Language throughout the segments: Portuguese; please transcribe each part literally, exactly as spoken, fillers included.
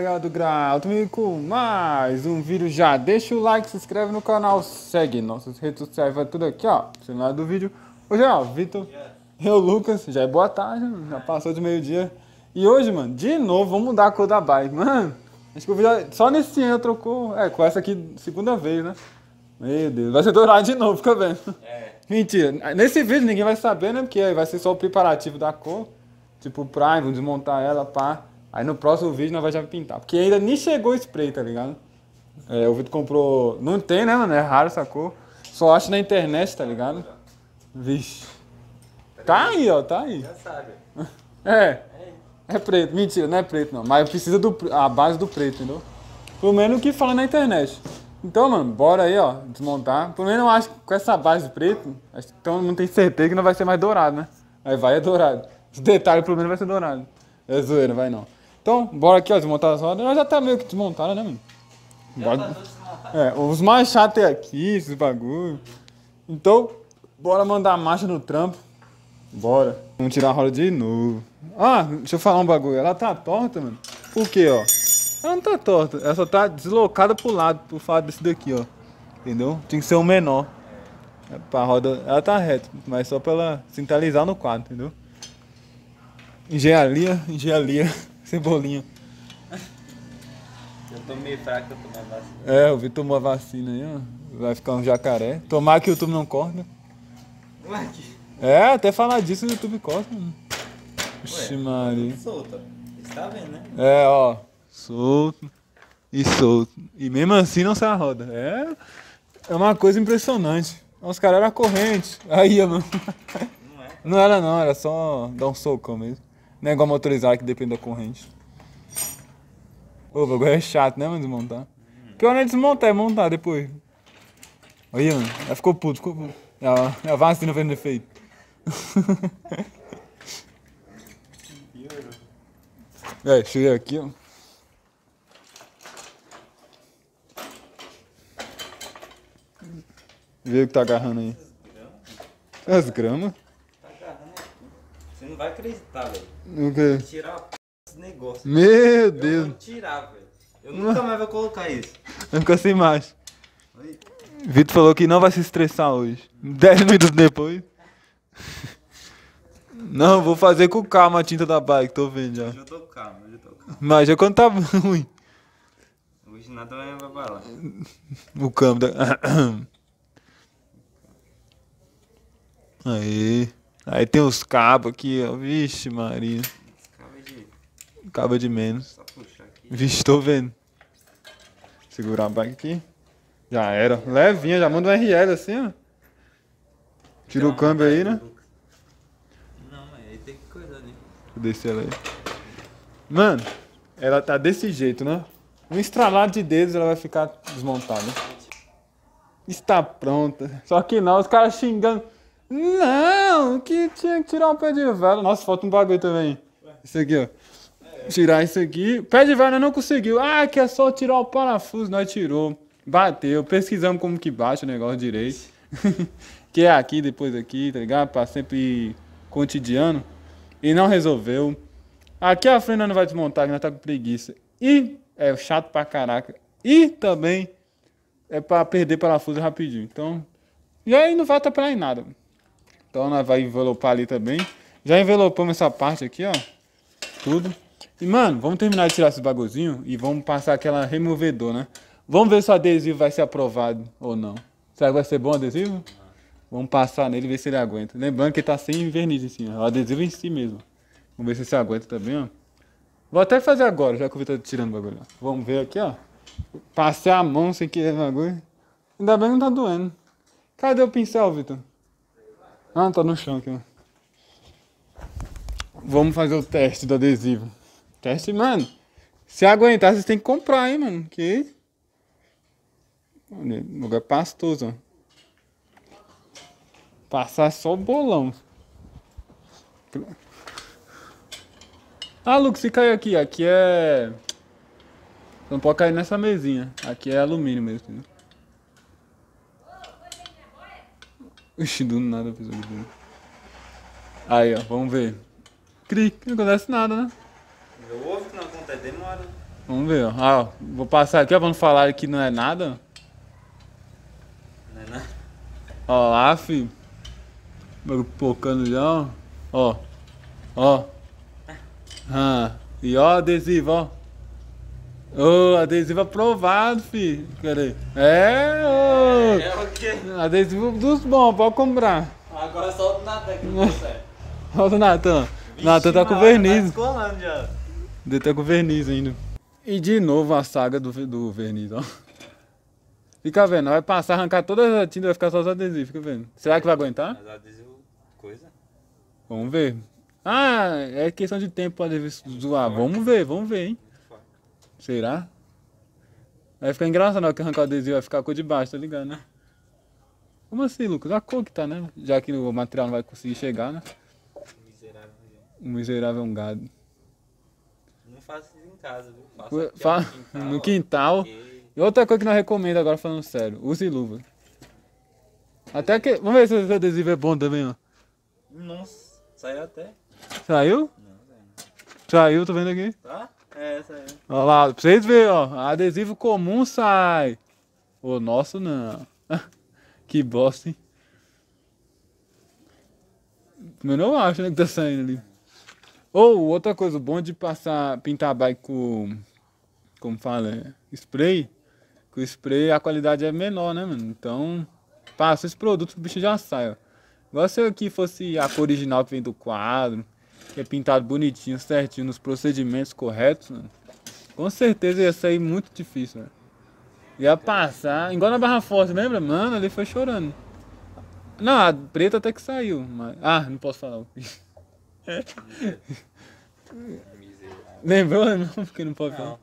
galera do Grau, também com mais um vídeo já. Deixa o like, se inscreve no canal, segue nossas redes sociais, vai tudo aqui, ó. No final do vídeo. Hoje, ó, Victor, eu, Lucas, já é boa tarde, já passou de meio-dia. E hoje, mano, de novo, vamos mudar a cor da bike, mano. Acho que eu vi já, só nesse ano eu trocou, é, com essa aqui, segunda vez, né? Meu Deus, vai ser dourado de novo, fica vendo. É. Mentira, nesse vídeo ninguém vai saber, né? Porque vai ser só o preparativo da cor. Tipo, prime, vamos desmontar ela, pá. Aí no próximo vídeo nós vamos já pintar. Porque ainda nem chegou o spray, tá ligado? É, o Victor comprou... Não tem, né, mano? É raro essa cor. Só acho na internet, tá ligado? Vixe. Tá aí, ó, tá aí. Já sabe. É. É preto. Mentira, não é preto, não. Mas precisa do... a base do preto, entendeu? Pelo menos o que fala na internet. Então, mano, bora aí, ó, desmontar. Pelo menos eu acho que com essa base preta, acho que todo mundo tem certeza que não vai ser mais dourado, né? Aí vai é dourado. Os detalhes, pelo menos, vai ser dourado. É zoeira, vai não. Então, bora aqui, ó, desmontar as rodas. Nós já tá meio que desmontada, né, mano? Bora... É, os mais chatos é aqui, esses bagulho. Então, bora mandar a marcha no trampo. Bora. Vamos tirar a roda de novo. Ah, deixa eu falar um bagulho. Ela tá torta, mano. Por quê, ó? Ela não tá torta. Ela só tá deslocada pro lado, por fato desse daqui, ó. Entendeu? Tinha que ser o menor. É pra roda... Ela tá reta, mas só pra ela sinalizar no quadro, entendeu? Engenharia, engenharia, cebolinha. Eu tô meio fraco pra tomar a vacina. É, o Victor tomou a vacina aí, ó. Vai ficar um jacaré. Tomara que o YouTube não corta. É, até falar disso o YouTube corta, mano. Oxi, Maria. Solta. Você tá vendo, né? É, ó. Solto e solto. E mesmo assim não sai a roda. É, é uma coisa impressionante. Os caras eram corrente. Aí, mano. Não era. Não era, não. Era só dar um socão mesmo. Não é igual motorizar que depende da corrente. Ô, o bagulho é chato, né, mano, desmontar. Porque hum. não é desmontar, é montar depois. Olha, mano, ela ficou puto, ficou puto. A, a vacina fez no efeito. É, deixa eu ir aqui, ó. Vê o que tá agarrando aí. As gramas? As gramas? Você não vai acreditar, velho. O quê? Tirar a p*** desse negócio. Meu Deus. Eu vou tirar, velho. Eu nunca mais vou colocar isso. Vai ficar sem marcha. Victor falou que não vai se estressar hoje. Dez minutos depois. Não, vou fazer com calma a tinta da bike, tô vendo já. Hoje eu tô calmo, hoje eu tô calmo. Mas já quando tá ruim. Hoje nada vai abalar. O câmbio da... Aí... Aí tem os cabos aqui, ó. Vixe, Maria. Cabo de... Cabo de menos. Só puxar aqui. Vixe, tô vendo. Segurar a bike aqui. Já era. Levinha, já manda um R L assim, ó. Tira o câmbio aí, né? Não, mas aí tem que coisa ali. Vou descer ela aí. Mano, ela tá desse jeito, né? Um estralado de dedos ela vai ficar desmontada. Está pronta. Só que não, os caras xingando. Não, que tinha que tirar um pé de vela. Nossa, falta um bagulho também. Isso aqui, ó. Tirar isso aqui. Pé de vela não conseguiu. Ah, que é só tirar o parafuso. Nós tirou. Bateu. Pesquisamos como que bate o negócio direito. Que é aqui, depois aqui, tá ligado? Pra sempre cotidiano. E não resolveu. Aqui a frente não vai desmontar, que nós tá com preguiça. E é chato pra caraca. E também é pra perder parafuso rapidinho. Então, e aí não vai atrapalhar em nada. Então nós vai envelopar ali também. Já envelopamos essa parte aqui, ó. Tudo. E, mano, vamos terminar de tirar esse bagulhozinho e vamos passar aquela removedor, né? Vamos ver se o adesivo vai ser aprovado ou não. Será que vai ser bom o adesivo? Vamos passar nele e ver se ele aguenta. Lembrando que ele tá sem verniz em cima. O adesivo em si mesmo. Vamos ver se ele aguenta também, ó. Vou até fazer agora, já que o Victor tá tirando o bagulho. Vamos ver aqui, ó. Passei a mão sem querer o bagulho. Ainda bem que não tá doendo. Cadê o pincel, Victor? Ah, tá no chão aqui, ó. Vamos fazer o teste do adesivo. Teste, mano. Se aguentar, vocês tem que comprar, hein, mano. Que... Olha, lugar pastoso, ó. Passar só o bolão. Ah, Lucas, se caiu aqui. Aqui é... Não pode cair nessa mesinha. Aqui é alumínio mesmo, entendeu? Ixi, do nada fez o vídeo. Aí, ó, vamos ver. Cri, não acontece nada, né? Eu ouvo que não acontece, demora. Vamos ver. Ah, vou passar aqui, ó, pra não falar que não é nada. Não é nada. Ó lá, filho. Pocando já, ó. Ó. Ó. Ah. E ó, adesivo, ó. Ô, oh, adesivo aprovado, filho. Peraí. É, ô. Oh. É, é o quê? Adesivo dos bons, pode comprar. Agora solta o Natan que não consegue. Solta o Natan. Natan tá com verniz. Tá já. Deu até com verniz ainda. E de novo a saga do, do verniz, ó. Fica vendo, vai passar, arrancar todas as tintas, vai ficar só os adesivos, fica vendo. Será que vai aguentar? Mas adesivo, coisa. Vamos ver. Ah, é questão de tempo pra adesivo zoar. Vamos ver, vamos ver, hein. Será? Vai ficar engraçado, não, que arrancar o adesivo vai ficar a cor de baixo, tá ligado, né? Como assim, Lucas? A cor que tá, né? Já que o material não vai conseguir chegar, né? Miserável. O miserável é um gado. Não faço isso em casa, viu? Faço aqui, Fa... ó, no quintal. No quintal. E... e outra coisa que nós recomendo agora, falando sério. Use luva. Até que... Vamos ver se esse adesivo é bom também, ó. Nossa, saiu até. Saiu? Não, não. Saiu, tô vendo aqui? Tá? É, saiu. Olha lá, pra vocês verem, ó. Adesivo comum sai. O nosso não. Que bosta, hein? Eu não acho, né, que tá saindo ali. Ou, outra coisa, o bom de passar, pintar a bike com, como fala, é, spray, que o spray a qualidade é menor, né, mano? Então, passa esse produto que o bicho já sai, ó. Igual se eu aqui fosse a cor original que vem do quadro, que é pintado bonitinho, certinho, nos procedimentos corretos, mano, com certeza ia sair muito difícil, né? Ia passar, igual na Barra Forte, lembra? Mano, ali foi chorando. Não, a preta até que saiu, mas... Ah, não posso falar o bicho. É. Lembrou? Não, porque não pode falar.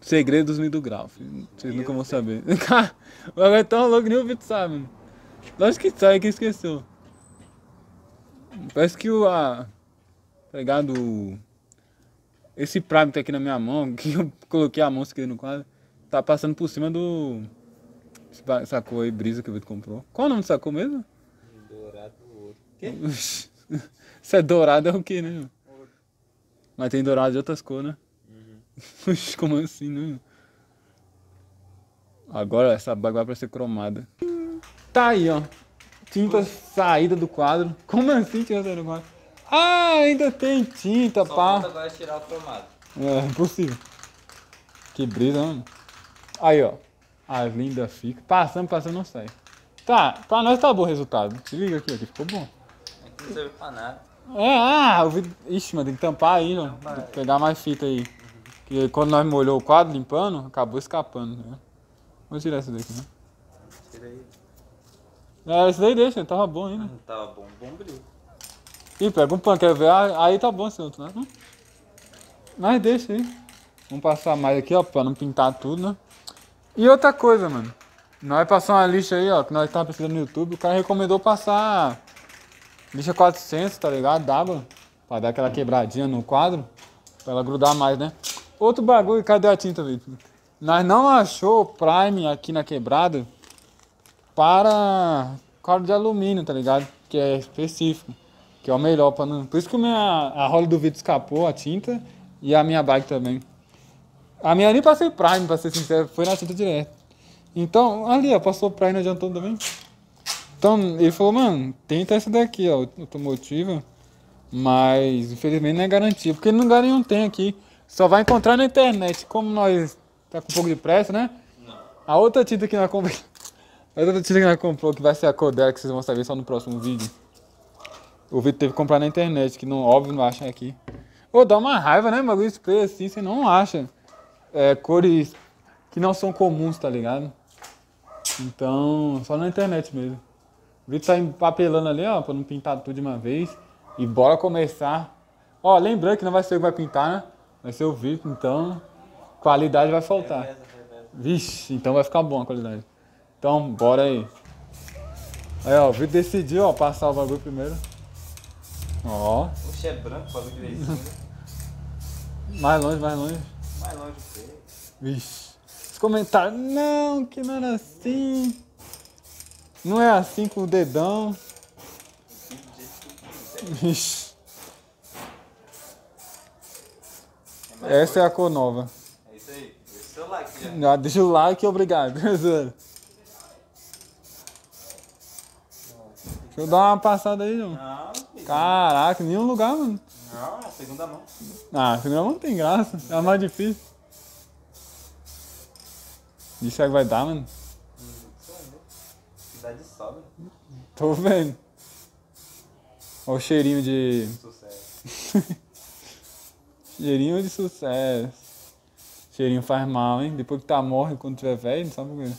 Segredo dos Mito Do Grau, filho. Vocês nunca vão saber. O bagulho é tão louco que nem o Victor sabe, mano. Lógico que sai, que esqueceu. Parece que o... A... Pegado... Esse prime que tá aqui na minha mão, que eu coloquei a mão se querer no quadro, tá passando por cima do... Essa cor aí, brisa que o Victor comprou. Qual o nome dessa cor mesmo? Dourado ouro. Que? Se é dourado é o que, né? Ouro. Mas tem dourado de outras cores, né? Uhum. Como assim, né? Agora essa baga vai pra ser cromada. Tá aí, ó. Tinta saída do quadro. Como assim tinta saída do quadro? Ah, ainda tem tinta, só pá. Só agora tirar o cromado. É, impossível. Que brisa, mano. Aí, ó. A linda fica. Passando, passando, não sai. Tá, pra nós tá bom o resultado. Se liga aqui, aqui ficou bom. Aqui não serve pra nada. É, ah, o vidro... Ixi, mano, tem que tampar aí, ó. Tem que pegar mais fita aí. Uhum. Porque quando nós molhou o quadro, limpando, acabou escapando, né? Vou tirar essa daqui, né? Tira aí. É, esse daí deixa, tava bom ainda. Não tava bom, bom brilho. Ih, pega um pano, quero ver. Aí tá bom esse outro, né? Mas deixa aí. Vamos passar mais aqui, ó, pra não pintar tudo, né? E outra coisa, mano, nós passamos uma lixa aí, ó, que nós estávamos pesquisando no YouTube, o cara recomendou passar lixa quatrocentos, tá ligado, d'água, pra dar aquela quebradinha no quadro, pra ela grudar mais, né? Outro bagulho, cadê a tinta, Victor? Nós não achou o prime aqui na quebrada para quadro de alumínio, tá ligado? Que é específico, que é o melhor pra não... Por isso que minha, a roda do Victor escapou, a tinta, e a minha bike também. A minha nem passei prime, pra ser sincero, foi na tinta direto. Então, ali, ó, passou prime, não adiantou também. Então, ele falou, mano, tenta essa daqui, ó, automotiva. Mas, infelizmente, não é garantia, porque lugar nenhum tem aqui. Só vai encontrar na internet. Como nós tá com um pouco de pressa, né? Não. A outra tinta que nós compramos, a outra tinta que nós comprou, que vai ser a cor dela, que vocês vão saber só no próximo vídeo. O Victor teve que comprar na internet, que não, óbvio, não acha aqui. Ô, dá uma raiva, né, bagulho spray assim, você não acha. É, cores que não são comuns, tá ligado? Então, só na internet mesmo. O Victor tá empapelando ali, ó, pra não pintar tudo de uma vez. E bora começar. Ó, lembrando que não vai ser eu que vai pintar, né? Vai ser o Victor, então... Qualidade vai faltar. Vixe, então vai ficar bom a qualidade. Então, bora aí. Aí, ó, o Victor decidiu, ó, passar o bagulho primeiro. Ó. Oxe, é branco, bagulho direitinho. Mais longe, mais longe. Mais longe do que... Vixe. Os comentários... Não, que não era assim. Não é assim com o dedão. Vixe. É Essa é a cor nova. É isso aí. Deixa o seu like já. Já deixa o like e obrigado. Deixa eu dar uma passada aí, João. Não, caraca, nenhum lugar, mano. Não, é a segunda mão. Ah, a segunda mão não tem graça. É a mais difícil. Isso é que vai dar, mano. Cidade sobe. Tô vendo. Olha o cheirinho de... Sucesso. Cheirinho de sucesso. Cheirinho faz mal, hein? Depois que tá morre, quando tiver velho, não sabe por quê.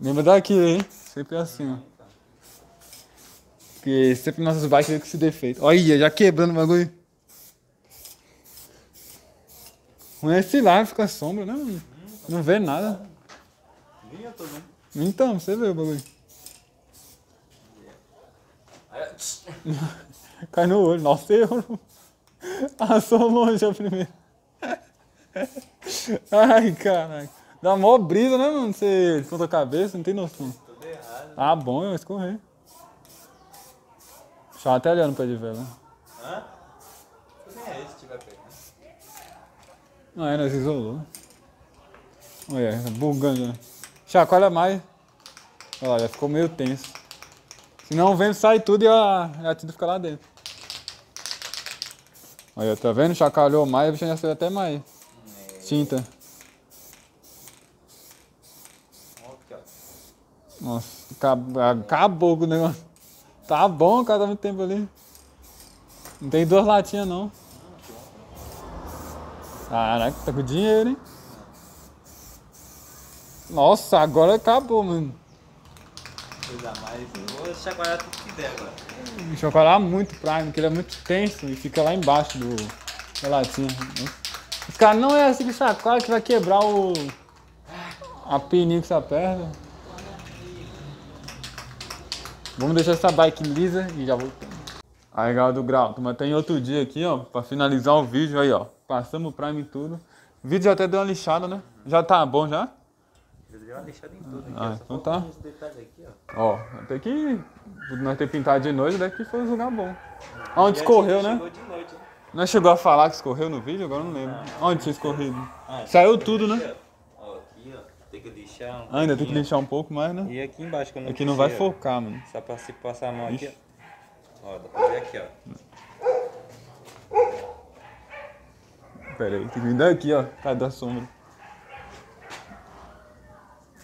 Lembra daquilo, hein? Sempre assim, ó. Porque sempre nossas bikes com esse defeito. Olha, já quebrando o bagulho. Não é esse lá, fica sombra, né, mano? Não vê nada. Nem eu tô vendo. Então, você vê o bagulho. Cai no olho. Nossa, eu... Passou longe a primeira. Ai, caraca. Dá mó brisa, né, mano? Você conta a cabeça, não tem noção. Tudo errado. Ah, bom, eu escorri. Deixa até olhando pra de vela. Hã? Nem é esse que tiver pegando. Não, é, nós isolou. Olha, bugando, né? Chacoalha mais. Olha, ficou meio tenso. Se não, o vento sai tudo e a, a tinta fica lá dentro. Olha, tá vendo? Chacalhou mais, a bicha já saiu até mais. É. Tinta. Nossa, acabou com o negócio. Tá bom, cara, tá muito tempo ali. Não tem duas latinhas, não. Caraca, tá com dinheiro, hein? Nossa, agora acabou, mano. Coisa mais, eu vou chacoalhar tudo que der agora. Chacoalhar muito Prime, porque ele é muito tenso e fica lá embaixo do, da latinha. Os caras não é assim que chacoalha que vai quebrar o... a pininha que você aperta. Vamos deixar essa bike lisa e já voltamos. Aí, galera do Grau, mas tem outro dia aqui, ó, pra finalizar o vídeo aí, ó. Passamos o Prime e tudo. O vídeo já até deu uma lixada, né? Já tá bom, já? Deu uma lixada em tudo. Ah, aqui, então tá. Aqui, ó, ó, até que nós ter pintado de noite, daqui foi um lugar bom. Onde escorreu, né? De noite, né? Nós chegou a falar que escorreu no vídeo, agora eu não lembro. Não, onde tinha escorrido? Ah, saiu tudo, lixar, né? Ó, aqui, ó. Tem que lixar um pouquinho. Ainda tem que lixar um pouco mais, né? E aqui embaixo que eu não aqui não vai focar, mano. Só pra se passar a mão. Ixi. Aqui, ó. Ó, dá pra ver aqui, ó. Pera aí, tem que vir daqui, ó. Cadê a sombra?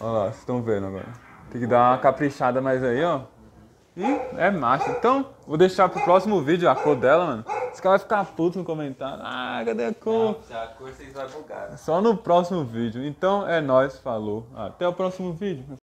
Olha lá, vocês estão vendo agora. Tem que dar uma caprichada mais aí, ó. E é macho. Então, vou deixar pro próximo vídeo a cor dela, mano. Esse cara vai ficar puto no comentário. Ah, cadê a cor? Não, já a cor vocês vão bugar. Só no próximo vídeo. Então, é nóis, falou. Até o próximo vídeo.